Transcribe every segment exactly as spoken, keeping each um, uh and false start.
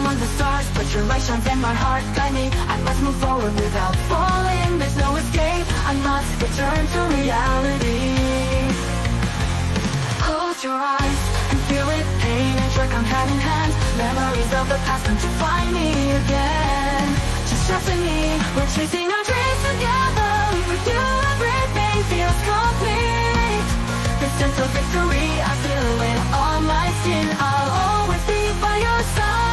among the stars, but your light shines in my heart. Guide me, I must move forward without falling. There's no escape, I must return to reality. Close your eyes and feel it, pain and joy come hand in hand. Memories of the past come to find me again. Just trust in me, we're chasing our dreams together. With you everything feels complete. This sense of victory, I feel it on my skin. I'll always be by your side.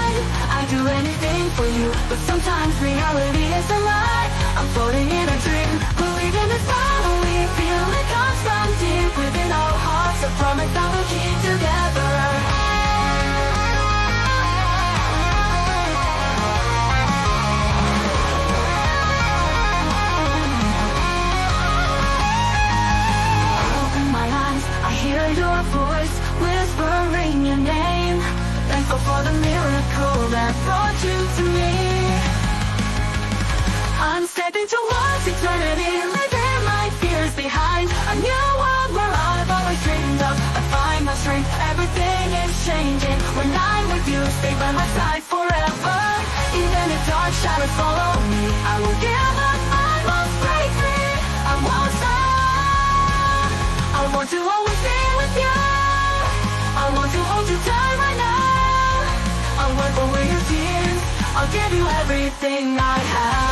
I'd do anything for you, but sometimes reality is a lie. I'm floating in a dream, believe in this power we feel. It comes from deep within our hearts. I promise I will keep together. Your voice whispering your name. Thankful for the miracle that brought you to me. I'm stepping towards eternity, leaving my fears behind. A new world where I've always dreamed of. I find my strength, everything is changing. When I'm with you, stay by my side forever. Even if dark shadows follow me, I will give up, I won't break free. I won't stop, I want to always be. I want to hold you tight right now. I'll wipe away your tears. I'll give you everything I have.